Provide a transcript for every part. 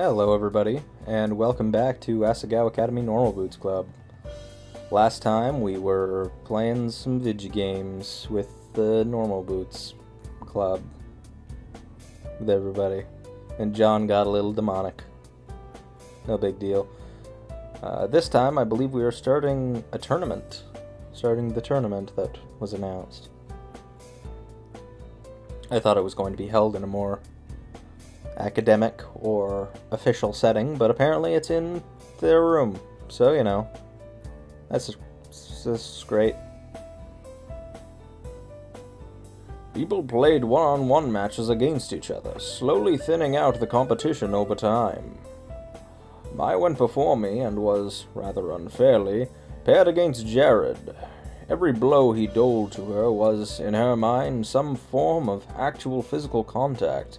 Hello everybody, and welcome back to Asagao Academy Normal Boots Club. Last time we were playing some video games with the Normal Boots Club. With everybody. And John got a little demonic. No big deal. This time I believe we are starting a tournament. Starting the tournament that was announced. I thought it was going to be held in a more academic or official setting, but apparently it's in their room, so you know, that's great. People played one-on-one matches against each other, slowly thinning out the competition over time. I went before me and was, rather unfairly, paired against Jared. Every blow he doled to her was, in her mind, some form of actual physical contact.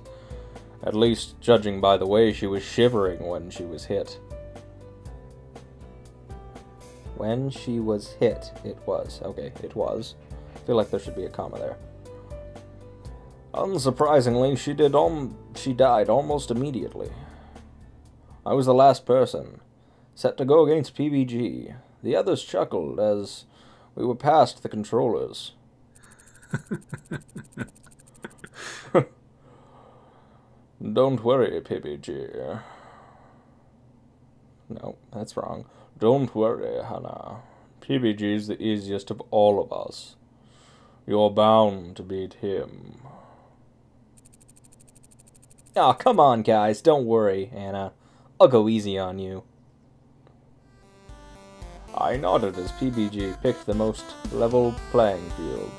At least, judging by the way she was shivering when she was hit. When she was hit, it was. Okay, it was. I feel like there should be a comma there. Unsurprisingly, she died almost immediately. I was the last person, set to go against PBG. The others chuckled as we were past the controllers. Don't worry, PBG. No, that's wrong. Don't worry, Hannah. PBG's the easiest of all of us. You're bound to beat him. Aw, oh, come on, guys. Don't worry, Anna. I'll go easy on you. I nodded as PBG picked the most level playing field.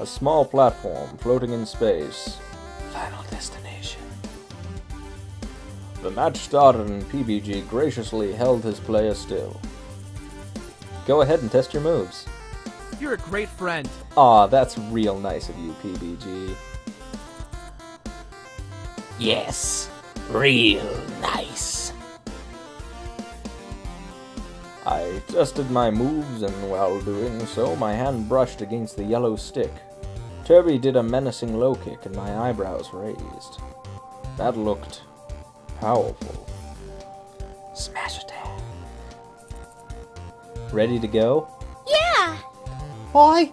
A small platform floating in space. Final Destination. The match started and PBG graciously held his player still. Go ahead and test your moves. You're a great friend. Aw, that's real nice of you, PBG. Yes, real nice. I tested my moves and while doing so, my hand brushed against the yellow stick. Kirby did a menacing low kick and my eyebrows raised. That looked powerful. Smash attack. Ready to go? Yeah! Hi!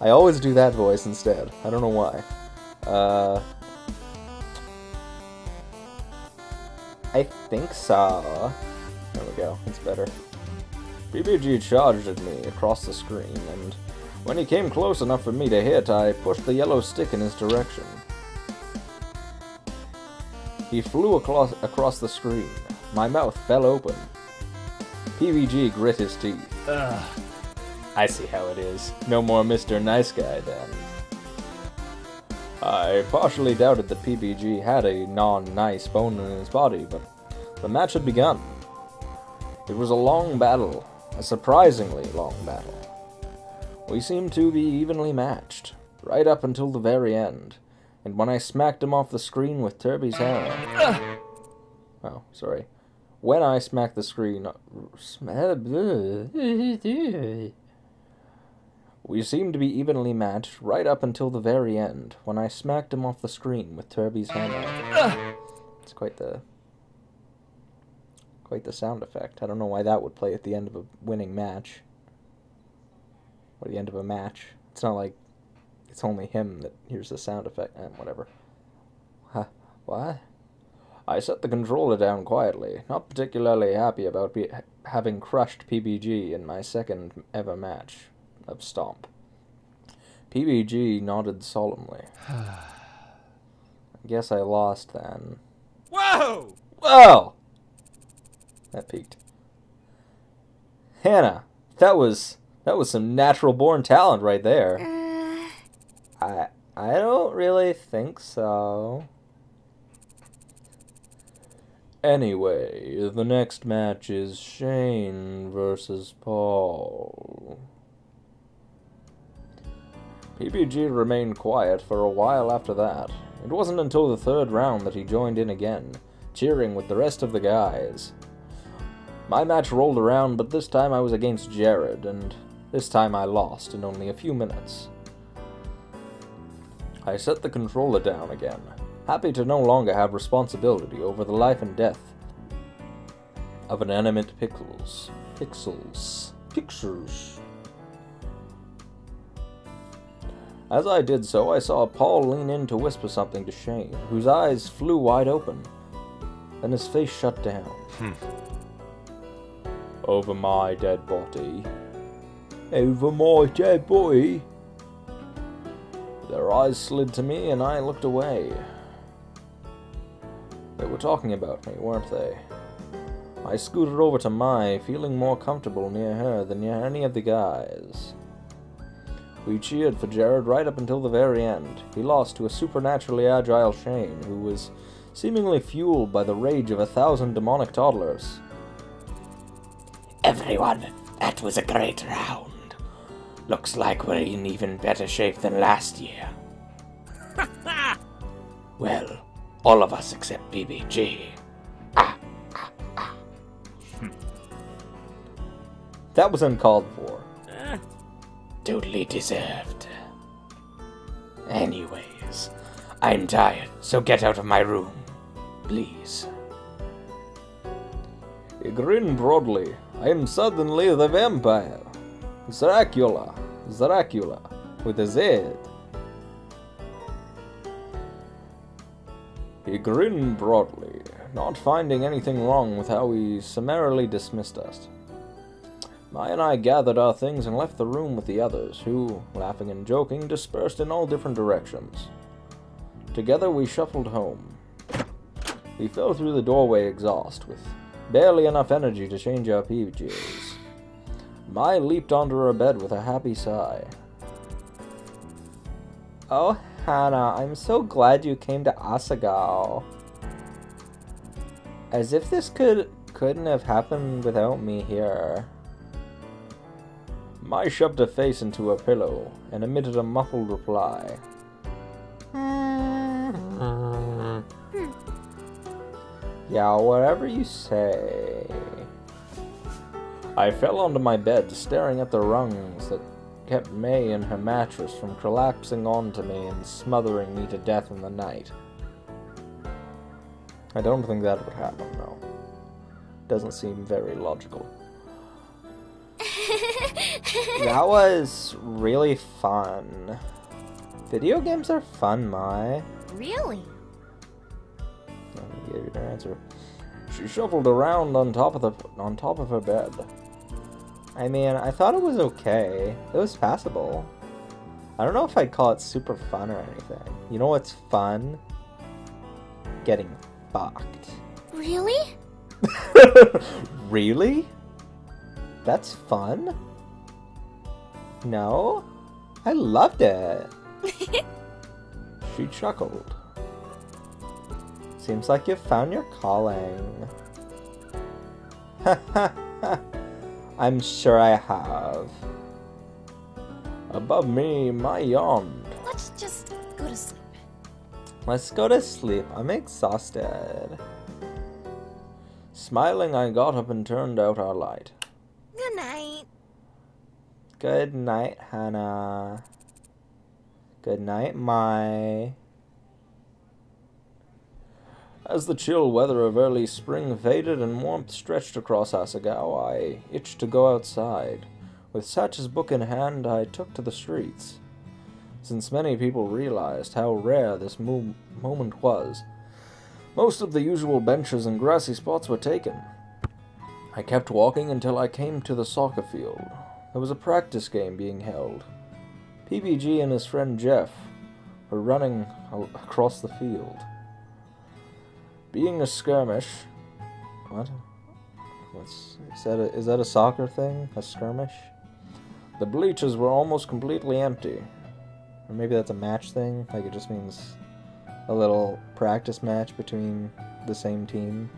I always do that voice instead. I don't know why. I think so. There we go. It's better. PBG charged at me across the screen, and when he came close enough for me to hit, I pushed the yellow stick in his direction. He flew across the screen. My mouth fell open. PBG grit his teeth. Ugh. I see how it is. No more Mr. Nice Guy, then. I partially doubted that PBG had a non-nice bone in his body, but the match had begun. It was a long battle. A surprisingly long battle. We seemed to be evenly matched, right up until the very end. And when I smacked him off the screen with Kirby's hammer... Oh, sorry. When I smacked the screen... We seemed to be evenly matched right up until the very end, when I smacked him off the screen with Kirby's hammer. It's quite the sound effect. I don't know why that would play at the end of a winning match. Or at the end of a match. It's not like... It's only him that hears the sound effect, and whatever. Huh, what? I set the controller down quietly, not particularly happy about having crushed PBG in my second ever match of Stomp. PBG nodded solemnly. I guess I lost then. Whoa! Whoa! That peaked. Hannah, that was some natural-born talent right there. I don't really think so. Anyway, the next match is Shane versus Paul. PBG remained quiet for a while after that. It wasn't until the third round that he joined in again, cheering with the rest of the guys. My match rolled around, but this time I was against Jared, and this time I lost in only a few minutes. I set the controller down again, happy to no longer have responsibility over the life and death of inanimate pixels. As I did so, I saw Paul lean in to whisper something to Shane, whose eyes flew wide open, and his face shut down. Over my dead body. Over my dead body. Their eyes slid to me, and I looked away. They were talking about me, weren't they? I scooted over to Mai, feeling more comfortable near her than near any of the guys. We cheered for Jared right up until the very end. He lost to a supernaturally agile Shane, who was seemingly fueled by the rage of 1,000 demonic toddlers. Everyone, that was a great round. Looks like we're in even better shape than last year. Well, all of us except BBG. That was uncalled for. Totally deserved. Anyways, I'm tired, so get out of my room, please. He grinned broadly. I am suddenly the vampire. Zaracula, with a Z. He grinned broadly, not finding anything wrong with how he summarily dismissed us. Mai and I gathered our things and left the room with the others, who, laughing and joking, dispersed in all different directions. Together we shuffled home. We fell through the doorway exhaust, with barely enough energy to change our PJs. Mai leaped onto her bed with a happy sigh. Oh, Hannah, I'm so glad you came to Asagao. As if this couldn't have happened without me here. Mai shoved her face into her pillow and emitted a muffled reply. Yeah, whatever you say. I fell onto my bed, staring at the rungs that kept Mai and her mattress from collapsing onto me and smothering me to death in the night. I don't think that would happen, though. Doesn't seem very logical. That was really fun. Video games are fun, Mai. Really? I gave you her answer. She shuffled around on top of her bed. I mean, I thought it was okay. It was passable. I don't know if I'd call it super fun or anything. You know what's fun? Getting fucked. Really? Really? That's fun? No? I loved it! She chuckled. Seems like you've found your calling. I'm sure I have. Above me, Mai yawned. Let's just go to sleep. Let's go to sleep. I'm exhausted. Smiling, I got up and turned out our light. Good night. Good night, Hannah. Good night, Mai. As the chill weather of early spring faded and warmth stretched across Asagao, I itched to go outside. With Satch's book in hand, I took to the streets. Since many people realized how rare this moment was, most of the usual benches and grassy spots were taken. I kept walking until I came to the soccer field. There was a practice game being held. PBG and his friend Jeff were running across the field. Being a skirmish... What? Is that a soccer thing? A skirmish? The bleachers were almost completely empty. Or maybe that's a match thing? Like it just means a little practice match between the same team.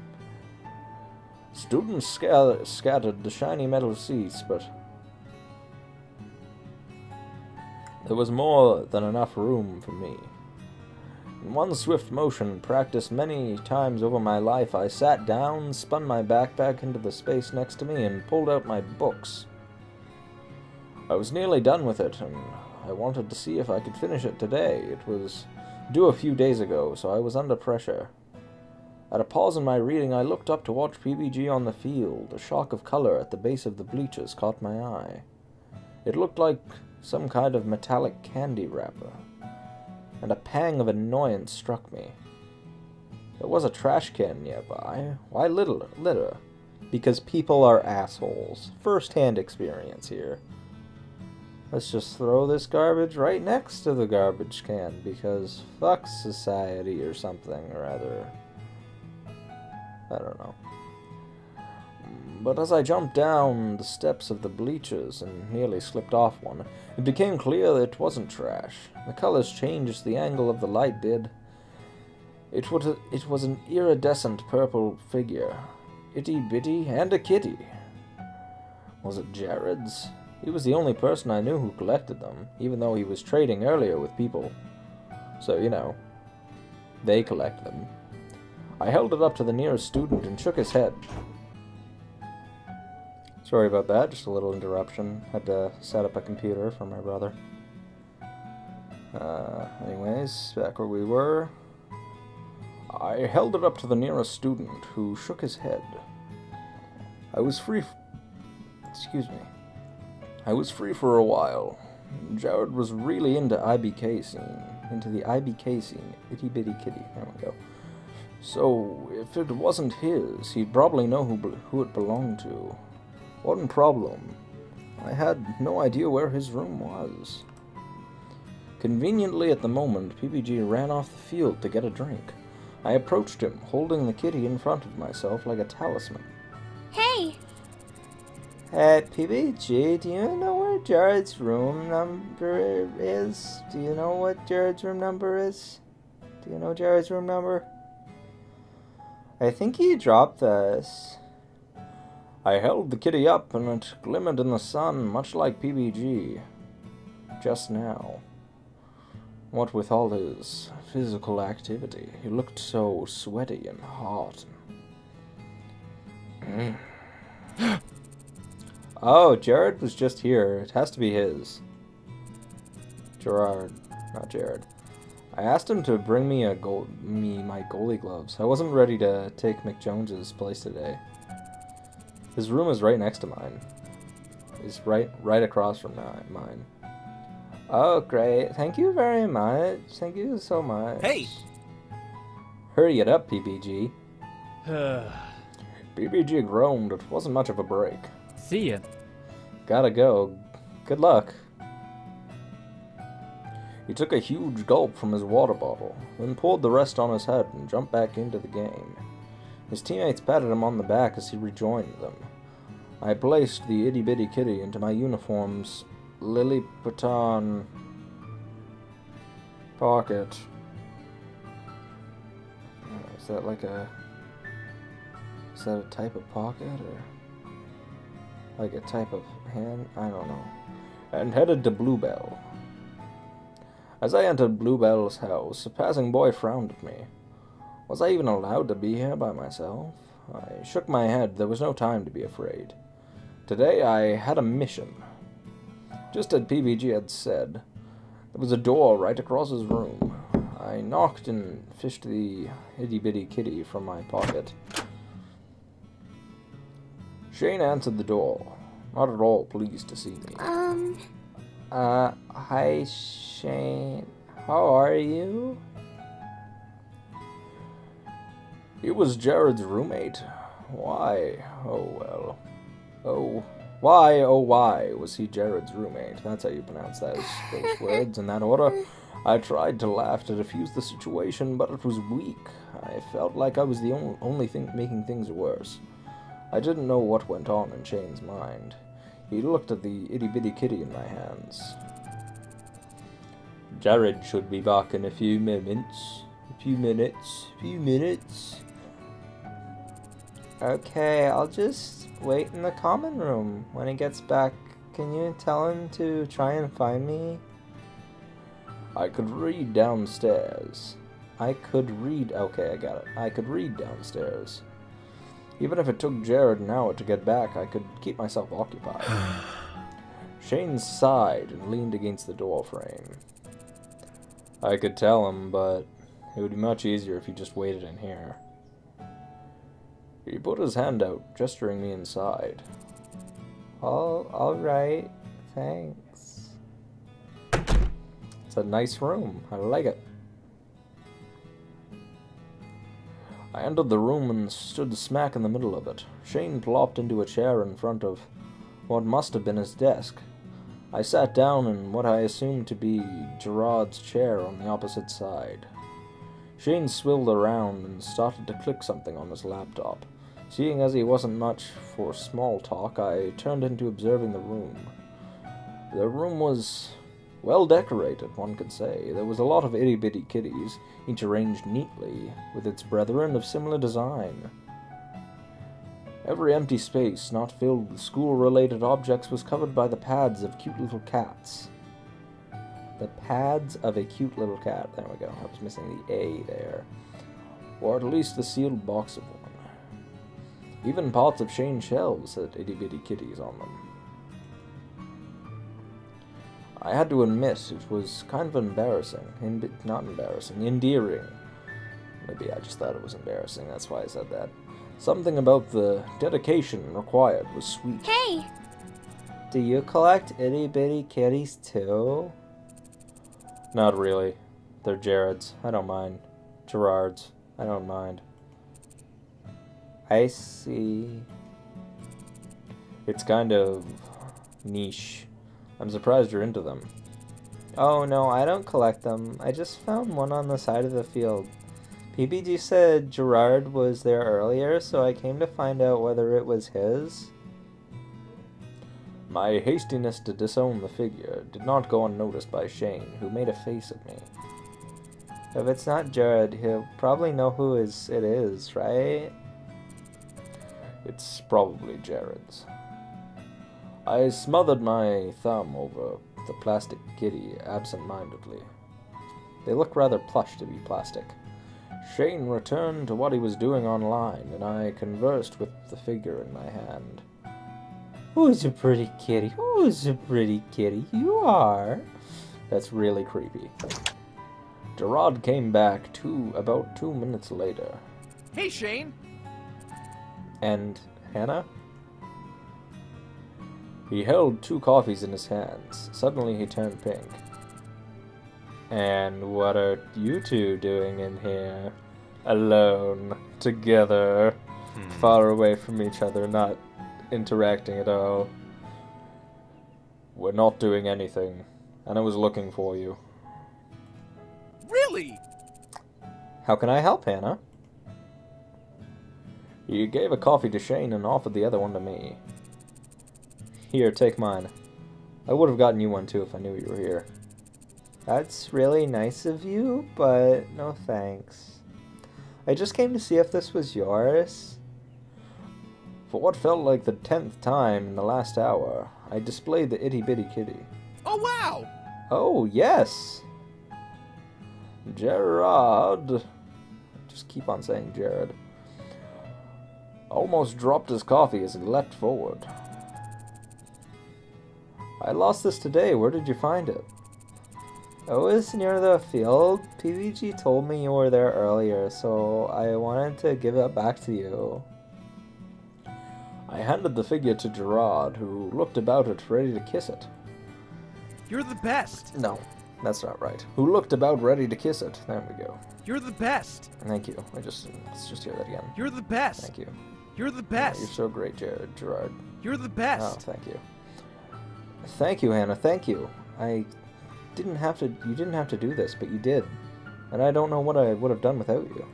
Students scattered the shiny metal seats, but there was more than enough room for me. In one swift motion, practiced many times over my life, I sat down, spun my backpack into the space next to me, and pulled out my books. I was nearly done with it, and I wanted to see if I could finish it today. It was due a few days ago, so I was under pressure. At a pause in my reading, I looked up to watch PBG on the field. A shock of color at the base of the bleachers caught my eye. It looked like some kind of metallic candy wrapper, and a pang of annoyance struck me. There was a trash can nearby. Why litter? Because people are assholes. First-hand experience here. Let's just throw this garbage right next to the garbage can, because fuck society or something or other. I don't know. But as I jumped down the steps of the bleachers and nearly slipped off one, it became clear that it wasn't trash. The colors changed, the angle of the light did. It was an iridescent purple figure. Itty-bitty and a kitty. Was it Jared's? He was the only person I knew who collected them, even though he was trading earlier with people. So, you know, they collect them. I held it up to the nearest student and shook his head. Sorry about that, just a little interruption. Had to set up a computer for my brother. Anyways, back where we were. I held it up to the nearest student, who shook his head. I was free for a while. Jared was really into the IBK scene. Itty bitty kitty. There we go. So, if it wasn't his, he'd probably know who it belonged to. One problem. I had no idea where his room was. Conveniently at the moment, PBG ran off the field to get a drink. I approached him, holding the kitty in front of myself like a talisman. Hey! Hey, PBG, do you know where Jared's room number is? Do you know what Jared's room number is? Do you know Jared's room number? I think he dropped us. I held the kitty up and it glimmered in the sun, much like PBG. Just now. What with all his physical activity, he looked so sweaty and hot. Oh, Jared was just here. It has to be his. Gerard, not Jared. I asked him to bring me my goalie gloves. I wasn't ready to take McJones's place today. His room is right next to mine. It's right across from mine. Oh, great. Thank you very much. Thank you so much. Hey! Hurry it up, PBG. PBG groaned. It wasn't much of a break. See ya. Gotta go. Good luck. He took a huge gulp from his water bottle, then poured the rest on his head and jumped back into the game. His teammates patted him on the back as he rejoined them. I placed the itty-bitty kitty into my uniform's Lilliputan pocket. Is that like a... is that a type of pocket, or like a type of hand? I don't know. And headed to Bluebell. As I entered Bluebell's house, a passing boy frowned at me. Was I even allowed to be here by myself? I shook my head. There was no time to be afraid. Today I had a mission. Just as PBG had said, there was a door right across his room. I knocked and fished the itty-bitty kitty from my pocket. Shane answered the door, not at all pleased to see me. Hi Shane, how are you? It was Jared's roommate. Why, oh well. Oh. Why was he Jared's roommate? That's how you pronounce those words in that order. I tried to laugh to defuse the situation, but it was weak. I felt like I was the only thing making things worse. I didn't know what went on in Shane's mind. He looked at the itty-bitty kitty in my hands. Jared should be back in a few minutes. Okay, I'll just wait in the common room. When he gets back, can you tell him to try and find me? I could read downstairs. Even if it took Jared an hour to get back, I could keep myself occupied. Shane sighed and leaned against the doorframe. I could tell him, but it would be much easier if he just waited in here. He put his hand out, gesturing me inside. Oh, alright, thanks. It's a nice room, I like it. I entered the room and stood smack in the middle of it. Shane plopped into a chair in front of what must have been his desk. I sat down in what I assumed to be Gerard's chair on the opposite side. Shane swilled around and started to click something on his laptop. Seeing as he wasn't much for small talk, I turned into observing the room. The room was well decorated, one could say. There was a lot of itty-bitty kitties, each arranged neatly, with its brethren of similar design. Every empty space not filled with school-related objects was covered by the pads of cute little cats. The pads of a cute little cat. There we go. I was missing the A there. Or at least the sealed box of one. Even parts of Shane's shelves had itty-bitty kitties on them. I had to admit, it was kind of embarrassing. Endearing. Maybe I just thought it was embarrassing, that's why I said that. Something about the dedication required was sweet. Hey! Do you collect itty-bitty kitties too? Not really. They're Jared's. I don't mind. Gerard's. I don't mind. I see. It's kind of niche. I'm surprised you're into them. Oh no, I don't collect them. I just found one on the side of the field. PBG said Gerard was there earlier, so I came to find out whether it was his. My hastiness to disown the figure did not go unnoticed by Shane, who made a face at me. If it's not Gerard, he'll probably know who it is, right? It's probably Gerard's. I smothered my thumb over the plastic kitty absent-mindedly. They look rather plush to be plastic. Shane returned to what he was doing online, and I conversed with the figure in my hand. Who's a pretty kitty? Who's a pretty kitty? You are! That's really creepy. Gerard came back about 2 minutes later. Hey, Shane! And Hannah? He held 2 coffees in his hands. Suddenly he turned pink. And what are you two doing in here? Alone. Together. Far away from each other, not interacting at all. We're not doing anything. And I was looking for you. Really? How can I help, Hannah? He gave a coffee to Shane and offered the other one to me. Here, take mine. I would have gotten you one too if I knew you were here. That's really nice of you, but no thanks. I just came to see if this was yours. For what felt like the 10th time in the last hour, I displayed the itty-bitty kitty. Oh, wow! Oh, yes! Gerard. Just keep on saying Jared. Almost dropped his coffee as he leapt forward. I lost this today. Where did you find it? It was near the field. PVG told me you were there earlier, so I wanted to give it back to you. I handed the figure to Gerard, who looked about it, ready to kiss it. You're the best! No, that's not right. Who looked about ready to kiss it. There we go. You're the best! Thank you. Let's just hear that again. You're the best! Thank you. You're the best! Yeah, you're so great, Gerard. You're the best! Oh, thank you. Thank you, Hannah, thank you. You didn't have to do this, but you did. And I don't know what I would have done without you.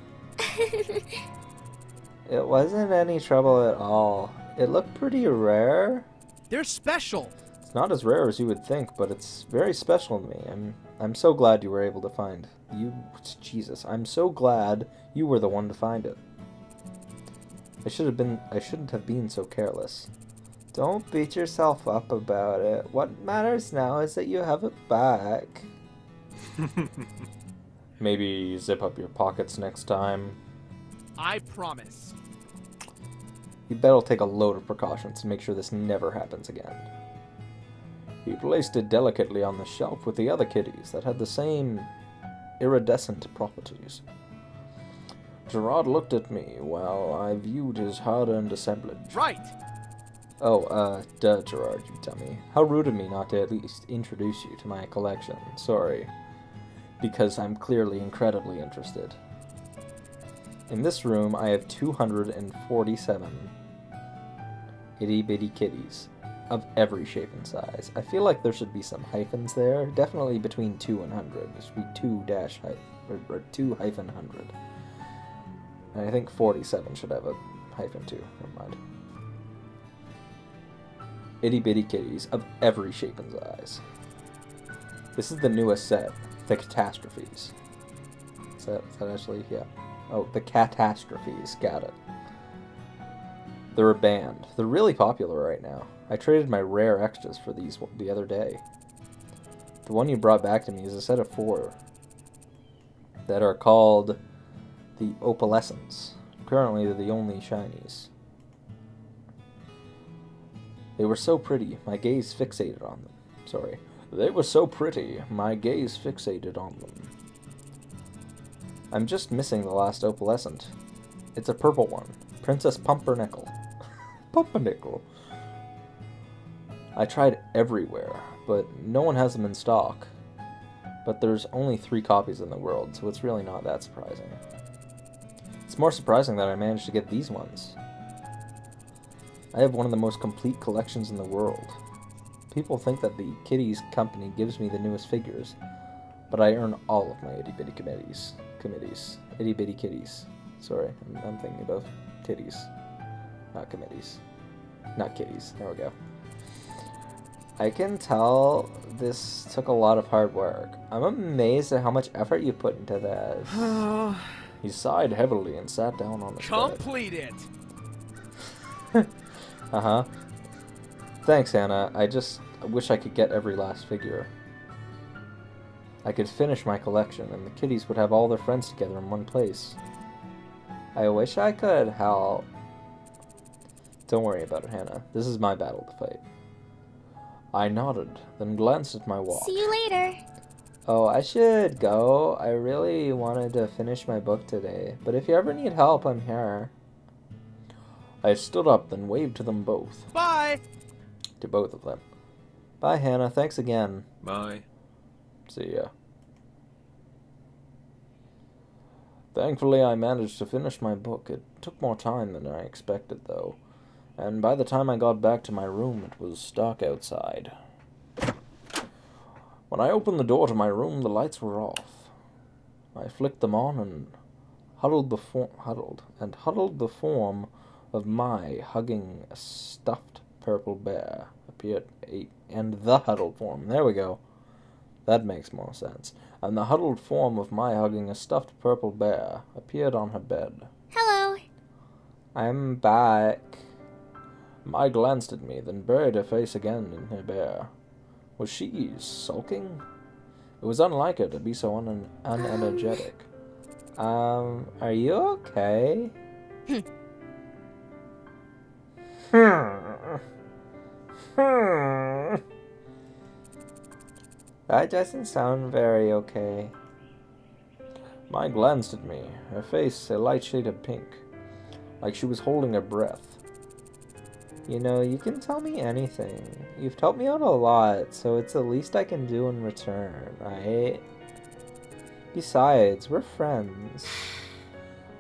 It wasn't any trouble at all. It looked pretty rare. They're special. It's not as rare as you would think, but it's very special to me. I'm so glad you were able to find you. Jesus, I'm so glad you were the one to find it. I shouldn't have been so careless. Don't beat yourself up about it. What matters now is that you have it back. Maybe zip up your pockets next time. I promise. You better take a load of precautions to make sure this never happens again. He placed it delicately on the shelf with the other kitties that had the same iridescent properties. Gerard looked at me while I viewed his hard-earned assemblage. Right! Oh, duh, Gerard, you dummy. How rude of me not to at least introduce you to my collection. Sorry. Because I'm clearly incredibly interested. In this room, I have 247 itty-bitty kitties of every shape and size. I feel like there should be some hyphens there. Definitely between 2 and 100. There should be 2 hyphen 100. And I think 47 should have a hyphen 2. Never mind. Itty-bitty kitties of every shape and size. This is the newest set, the Catastrophes. Is that actually? Yeah. Oh, the Catastrophes. Got it. They're a band. They're really popular right now. I traded my rare extras for these the other day. The one you brought back to me is a set of 4 that are called the Opalescents. Currently, they're the only shinies. They were so pretty, my gaze fixated on them. Sorry. They were so pretty, my gaze fixated on them. I'm just missing the last opalescent. It's a purple one. Princess Pumpernickel. Pumpernickel. I tried everywhere, but no one has them in stock. But there's only 3 copies in the world, so it's really not that surprising. It's more surprising that I managed to get these ones. I have one of the most complete collections in the world. People think that the Kitties Company gives me the newest figures, but I earn all of my itty-bitty committees. Itty-bitty kitties. Sorry, I'm thinking about titties. Not committees. Not kitties. There we go. I can tell this took a lot of hard work. I'm amazed at how much effort you put into this. He sighed heavily and sat down on the bed. Complete it! Uh-huh. Thanks, Anna. I just wish I could get every last figure. I could finish my collection, and the kitties would have all their friends together in one place. I wish I could help. Don't worry about it, Hannah. This is my battle to fight. I nodded, then glanced at my watch. See you later. Oh, I should go. I really wanted to finish my book today, but if you ever need help, I'm here. I stood up, then waved to them both. Bye! To both of them. Bye, Hannah. Thanks again. Bye. See ya. Thankfully, I managed to finish my book. It took more time than I expected, though. And by the time I got back to my room, it was dark outside. When I opened the door to my room, the lights were off. I flicked them on and huddled the form of my hugging a stuffed purple bear appeared, and the huddled form. There we go. That makes more sense. And the huddled form of my hugging a stuffed purple bear appeared on her bed. Hello. I'm back. Mai glanced at me, then buried her face again in her bear. Was she sulking? It was unlike her to be so unenergetic. Are you okay? That doesn't sound very okay. Mai glanced at me, her face a light shade of pink, like she was holding her breath. You know, you can tell me anything. You've helped me out a lot, so it's the least I can do in return, right? Besides, we're friends.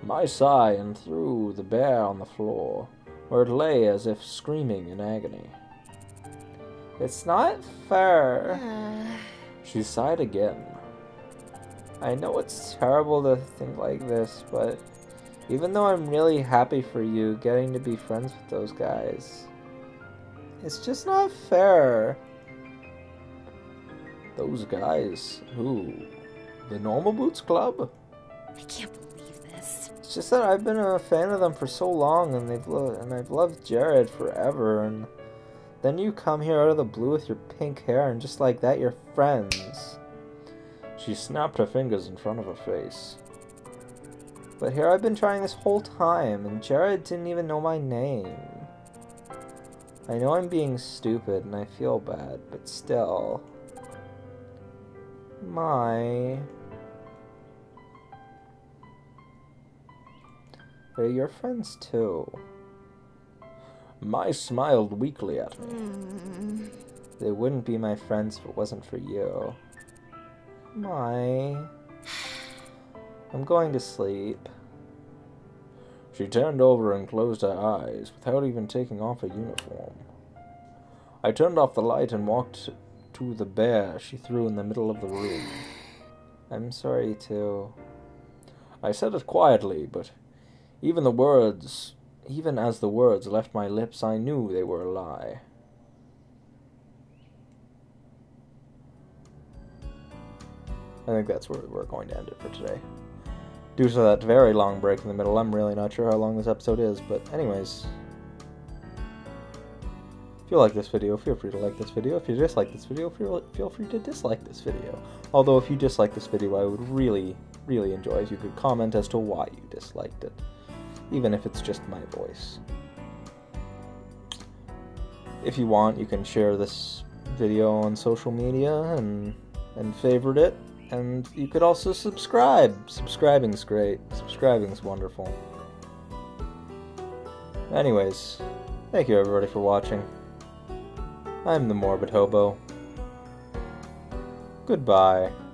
Mai sighed and threw the bear on the floor, where it lay as if screaming in agony. It's not fair. She sighed again. I know it's terrible to think like this, but even though I'm really happy for you getting to be friends with those guys, it's just not fair. Those guys? Who? The Normal Boots Club? I can't believe this. It's just that I've been a fan of them for so long, and I've loved Jared forever, and then you come here out of the blue with your pink hair, and just like that, you're friends. She snapped her fingers in front of her face. But here I've been trying this whole time, and Jared didn't even know my name. I know I'm being stupid, and I feel bad, but still. Mai. They're your friends too. My smiled weakly at me. Mm. They wouldn't be my friends if it wasn't for you. My... I'm going to sleep. She turned over and closed her eyes without even taking off her uniform. I turned off the light and walked to the bear she threw in the middle of the room. I'm sorry to... I said it quietly, but even as the words left my lips, I knew they were a lie. I think that's where we're going to end it for today. Due to that very long break in the middle, I'm really not sure how long this episode is, but anyways. If you like this video, feel free to like this video. If you dislike this video, feel free to dislike this video. Although if you dislike this video, I would really, really enjoy if you could comment as to why you disliked it. Even if it's just my voice. If you want, you can share this video on social media and favorite it. And you could also subscribe. Subscribing's great. Subscribing's wonderful. Anyways, thank you everybody for watching. I'm the Morbid Hobo. Goodbye.